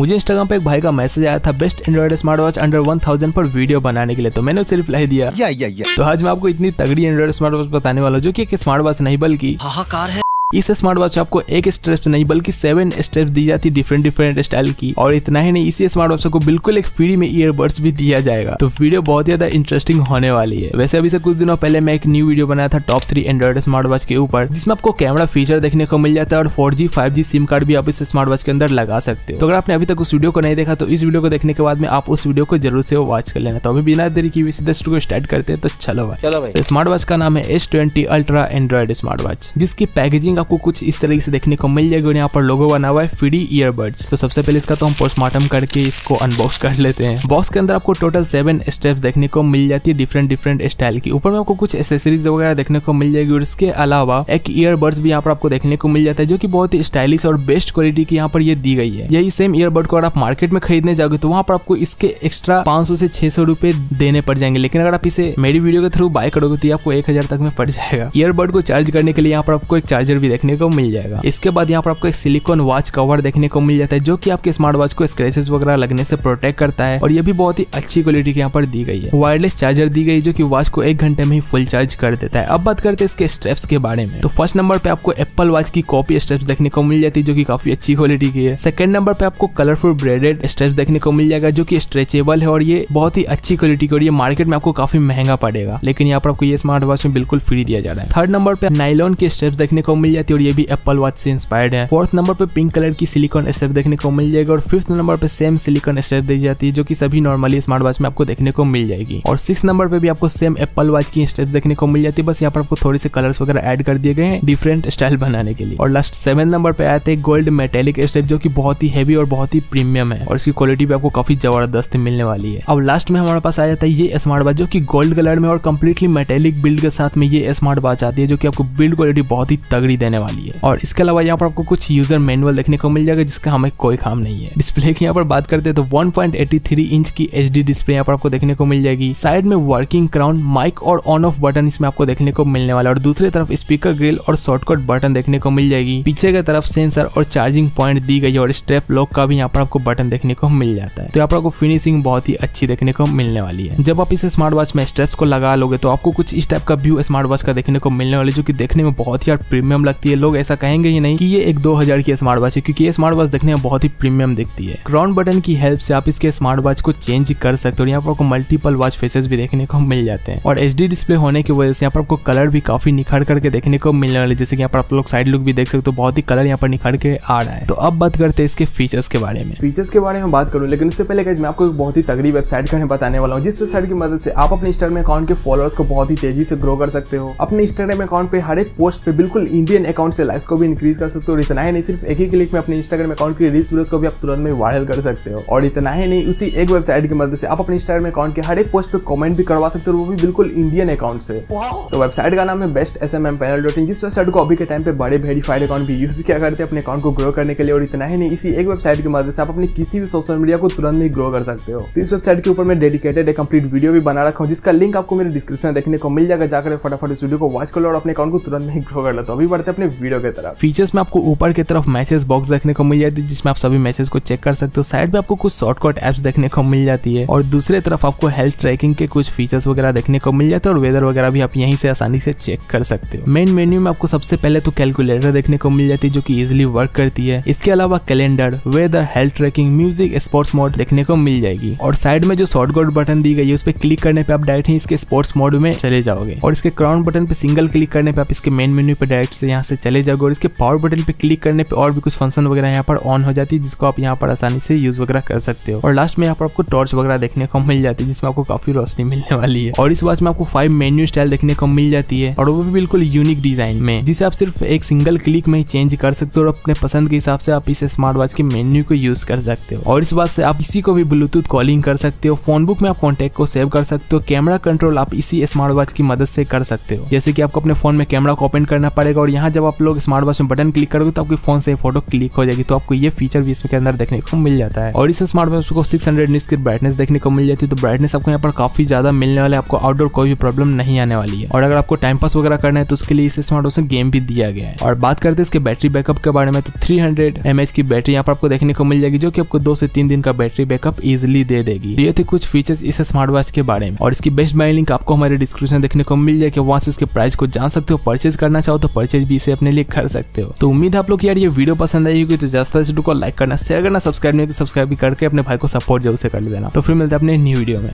मुझे इंस्टाग्राम पे एक भाई का मैसेज आया था best Android smart watch under 1000 पर वीडियो बनाने के लिए, तो मैंने उसे रिप्लाई दिया। तो आज मैं आपको इतनी तगड़ी एंड्रॉइड स्मार्ट वॉच बताने वाला हूँ जो कि एक स्मार्ट वॉच नहीं बल्कि हाहाकार है। इस स्मार्ट वॉच आपको एक स्टेप्स नहीं बल्कि 7 स्टेप्स दी जाती डिफरेंट स्टाइल की। और इतना ही नहीं, इसी स्मार्ट वॉच को बिल्कुल एक फ्री में ईयरबड्स भी दिया जाएगा। तो वीडियो बहुत ज्यादा इंटरेस्टिंग होने वाली है। वैसे अभी से कुछ दिनों पहले मैं एक न्यू वीडियो बनाया था टॉप 3 एंड्रॉइड स्मार्ट वॉच के ऊपर, जिसमें आपको कैमरा फीचर देखने को मिल जाता है और 4G 5G सिम कार्ड भी आप इस स्मार्ट वॉच के अंदर लगा सकते हो। तो अगर आपने अभी तक उस वीडियो को नहीं देखा तो इस वीडियो को देखने के बाद में आप उस वीडियो को जरूर से वॉच कर लेना। तो अभी बिना देरी किए सीधे को स्टार्ट करते हैं। तो चलो भाई, स्मार्ट वॉच का नाम है S20 Ultra Android smart watch, जिसकी पैकेजिंग आपको कुछ इस तरीके से देखने को मिल जाएगी। यहाँ पर लोगो बना हुआ है फ्री ईयरबड्स। तो सबसे पहले इसका तो हम पोस्टमार्टम करके इसको अनबॉक्स कर लेते हैं। बॉक्स के अंदर आपको टोटल 7 स्टेप्स देखने को मिल जाती है डिफरेंट स्टाइल की। ऊपर में आपको कुछ एसेसरीज वगैरह देखने को मिल जाएगी और इसके अलावा एक ईयरबड्स भी यहाँ पर आपको देखने को मिल जाता है जो की बहुत ही स्टाइलिश और बेस्ट क्वालिटी की यहाँ पर ये दी गई है। यही सेम ईयरबड को अगर आप मार्केट में खरीदने जाओगे तो वहाँ पर आपको इसके एक्स्ट्रा 500 से 600 रुपए देने पड़ जाएंगे, लेकिन अगर आप इसे मेरी वीडियो के थ्रू बाय करोगे तो आपको 1000 तक में पड़ जाएगा। ईयरबड को चार्ज करने के लिए यहाँ पर आपको एक चार्जर भी देखने को मिल जाएगा। इसके बाद यहाँ पर आपको एक सिलिकॉन वॉच कवर देखने को मिल जाता है जो कि आपके स्मार्ट वॉच को स्क्रैचेस वगैरह लगने से प्रोटेक्ट करता है और ये भी बहुत ही अच्छी क्वालिटी की यहाँ पर दी गई है। वायरलेस चार्जर दी गई जो कि वॉच को 1 घंटे में ही फुल चार्ज कर देता है। अब बात करते हैं इसके स्टेप्स के बारे में। तो फर्स्ट नंबर पे आपको एप्पल वॉच की कॉपी स्टेप्स देखने को मिल जाती है जो की काफी अच्छी क्वालिटी की है। सेकंड नंबर पे आपको कलरफुल ब्रेडेड स्टेप्स देखने को मिल जाएगा जो की स्ट्रेचेबल है और ये बहुत ही अच्छी क्वालिटी की और ये मार्केट में आपको काफी महंगा पड़ेगा, लेकिन यहाँ पर आपको ये स्मार्ट वॉच में बिल्कुल फ्री दिया जा रहा है। थर्ड नंबर पे नाइलॉन के स्टेप्स देखने को मिल जाती है और ये भी एप्पल वॉच से इंस्पायर्ड है। फोर्थ नंबर पे पिंक कलर की सिलिकॉन स्टेप देखने को मिल जाएगा और फिफ्थ नंबर पे सेम सिलिकॉन स्टेप दी जाती है जो कि सभी नॉर्मली स्मार्ट वॉच में आपको देखने को मिल जाएगी। और सिक्स नंबर पे भी आपको सेम एप्पल वॉच की स्टेप देखने को मिल जाती है, बस यहाँ पर आपको थोड़े से कलर्स वगैरह ऐड कर दिए गए हैं डिफरेंट स्टाइल बनाने के लिए। और लास्ट 7 नंबर पे आते हैं गोल्ड मेटेलिक स्टेप जो की बहुत ही हैवी और बहुत ही प्रीमियम है और इसकी क्वालिटी भी आपको काफी जबरदस्त मिलने वाली है। अब लास्ट में हमारे पास आ जाता है ये स्मार्ट वॉच जो की गोल्ड कलर में और कम्प्लीटली मेटेलिक बिल्ड के साथ में ये स्मार्ट वॉच आती है जो की आपको बिल्ड क्वालिटी बहुत ही तगड़ी देने वाली है। और इसके अलावा यहाँ पर आपको कुछ यूजर मैनुअल देखने को मिल जाएगा जिसका हमें कोई काम नहीं है। डिस्प्ले की यहाँ पर बात करते हैं तो 1.83 इंच की HD डिस्प्ले यहाँ पर आपको देखने को मिल जाएगी। साइड में वर्किंग क्राउन, माइक और ऑन ऑफ बटन इसमें आपको देखने को मिलने वाला है और दूसरी तरफ स्पीकर ग्रिल और शॉर्टकट बटन देखने को मिल जाएगी। पीछे की तरफ सेंसर और चार्जिंग पॉइंट दी गई है और स्ट्रैप लॉक का भी यहाँ पर आपको बटन देखने को मिल जाता है। तो यहाँ पर आपको फिनिशिंग बहुत ही अच्छी देखने को मिलने वाली है। जब आप इस स्मार्ट वॉच में स्ट्रैप्स को लगा लोगे तो आपको कुछ इस टाइप का व्यू स्मार्ट वॉच का देखने को मिलने वाली जो की देखने में बहुत ही प्रीमियम लगती है। लोग ऐसा कहेंगे ही नहीं कि ये एक 2000 की स्मार्ट वॉच है, क्योंकि ये स्मार्ट वॉच देखने में बहुत ही प्रीमियम दिखती है। क्राउन बटन की हेल्प से आप इसके स्मार्ट वॉच को चेंज कर सकते हो। यहाँ पर आपको मल्टीपल वॉच फेसेस भी देखने को मिल जाते हैं और HD डिस्प्ले होने की वजह से यहाँ पर आपको कलर भी काफी निखर करके देखने को मिलने वाले, जैसे कि यहाँ पर आप लोग साइड लुक भी देख सकते हो, बहुत ही कलर यहाँ पर निखर के आ रहा है। तो अब बात करते हैं इसके फीचर्स के बारे में। फीचर्स के बारे में बात करूँ, लेकिन उससे पहले मैं आपको एक बहुत ही तगड़ी वेबसाइट का बताने वाला हूँ जिस वेबसाइट की मदद से आप अपने इंस्टाग्राम अकाउंट के फॉलोअर्स को बहुत ही तेजी से ग्रो कर सकते हो। अपने इंस्टाग्राम अकाउंट पे हर एक पोस्ट पे बिल्कुल इंडियन अकाउंट से लाइक्स को भी इंक्रीज कर सकते हो और इतना ही नहीं, सिर्फ एक ही क्लिक में अपने इंस्टाग्राम अकाउंट की रील्स वीडियोस को भी आप तुरंत में वायरल कर सकते हो। और इतना ही नहीं, उसी एक वेबसाइट की मदद से आप अपने इंस्टाग्राम अकाउंट के हर एक पोस्ट पे कमेंट भी करवा सकते हो, वो भी बिल्कुल इंडियन अकाउंट से। तो वेबसाइट का नाम है bestsmmpanel.in, जिस वेबसाइट को अभी के टाइम पे बड़े वेरीफाइड अकाउंट भी यूज किया करते हैं अपने अकाउंट को ग्रो करने के लिए। और इतना ही नहीं, इसी एक वेबसाइट की मदद से आप अपने किसी भी सोशल मीडिया को तुरंत में ग्रो कर सकते हो। तो इस वेबसाइट के ऊपर मैं डेडिकेटेड एक कंप्लीट वीडियो भी बना रखा हूँ जिसका लिंक आपको मेरे डिस्क्रिप्शन में देखने को मिल जाएगा। जाकर फटाफट इस वीडियो को वॉच कर लो और अपने अकाउंट को तुरंत में ग्रो कर लो। तो अभी बढ़ते अपने वीडियो की तरफ। फीचर्स में आपको ऊपर की तरफ मैसेज बॉक्स देखने को मिल जाती है जिसमें आप सभी मैसेज को चेक कर सकते हो। साइड में आपको कुछ शॉर्टकट एप्स देखने को मिल जाती है और दूसरे तरफ आपको हेल्थ ट्रैकिंग के कुछ फीचर्स वगैरह देखने को मिल जाते हैं और वेदर वगैरह भी आप यहीं से आसानी से चेक कर सकते हो। मेन मेन्यू में आपको सबसे पहले तो कैलकुलेटर देखने को मिल जाती है जो कि इजिली वर्क करती है। इसके अलावा calendar, weather, health tracking, music, sports mode देखने को मिल जाएगी। और साइड में जो शॉर्टकट बटन दी गई है उस पर क्लिक करने पर आप डायरेक्ट ही इसके स्पोर्ट्स मोड में चले जाओगे और इसके क्राउन बटन पर सिंगल क्लिक करने पर आप इसके मेन मेन्यू पर डायरेक्ट से यहाँ से चले जाओगे और इसके पावर बटन पे क्लिक करने पे और भी कुछ फंक्शन वगैरह यहाँ पर ऑन हो जाती है जिसको आप यहाँ पर आसानी से यूज वगैरह कर सकते हो। और लास्ट में यहाँ पर आपको टॉर्च वगैरह देखने को मिल जाती है जिसमें आपको काफी रोशनी मिलने वाली है। और इस वॉच में आपको 5 मेन्यू स्टाइल देखने को मिल जाती है और वो भी बिल्कुल यूनिक डिजाइन में, जिसे आप सिर्फ एक सिंगल क्लिक में ही चेंज कर सकते हो और अपने पसंद के हिसाब से आप इस स्मार्ट वॉच के मेन्यू को यूज कर सकते हो। और इस वॉच से आप इसी को भी ब्लूटूथ कॉलिंग कर सकते हो, फोन बुक में आप कॉन्टेक्ट को सेव कर सकते हो, कैमरा कंट्रोल आप इसी स्मार्ट वॉच की मदद से कर सकते हो, जैसे कि आपको अपने फोन में कैमरा को ओपन करना पड़ेगा और यहाँ यहाँ जब आप लोग स्मार्ट वॉच में बटन क्लिक करोगे तो आपकी फोन से फोटो क्लिक हो जाएगी। तो आपको ये फीचर भी इसके अंदर देखने को मिल जाता है। और इस स्मार्ट वॉच को 600 निट्स की ब्राइटनेस देखने को मिल जाती है। तो ब्राइटनेस आपको यहाँ पर काफी ज्यादा मिलने वाला है, आपको आउटडोर कोई भी प्रॉब्लम नहीं आने वाली है। और अगर आपको टाइम पास वगैरह करना है तो उसके लिए इस स्मार्ट वॉच में गेम भी दिया गया है। और बात करते हैं इसके बैटरी बैकअप के बारे में, तो 300 mAh की बैटरी यहाँ पर आपको देखने को मिल जाएगी, जो कि आपको 2 से 3 दिन का बैटरी बैकअप इजिली दे देगी। ये थे कुछ फीचर्स इस स्मार्ट वॉच के बारे में। और इसकी बेस्ट बाय लिंक आपको हमारे डिस्क्रिप्शन देखने को मिल जाएगी, वहाँ से इसके प्राइस को जान सकते हो। परचेज करना चाहो तो परचेज भी इसे अपने लिए कर सकते हो। तो उम्मीद आप लोग यार ये वीडियो पसंद आई होगी, तो ज्यादा से को लाइक करना, शेयर करना, सब्सक्राइब नहीं तो सब्सक्राइब भी करके अपने भाई को सपोर्ट जरूर से कर देना। तो फिर मिलते हैं अपने न्यू वीडियो में।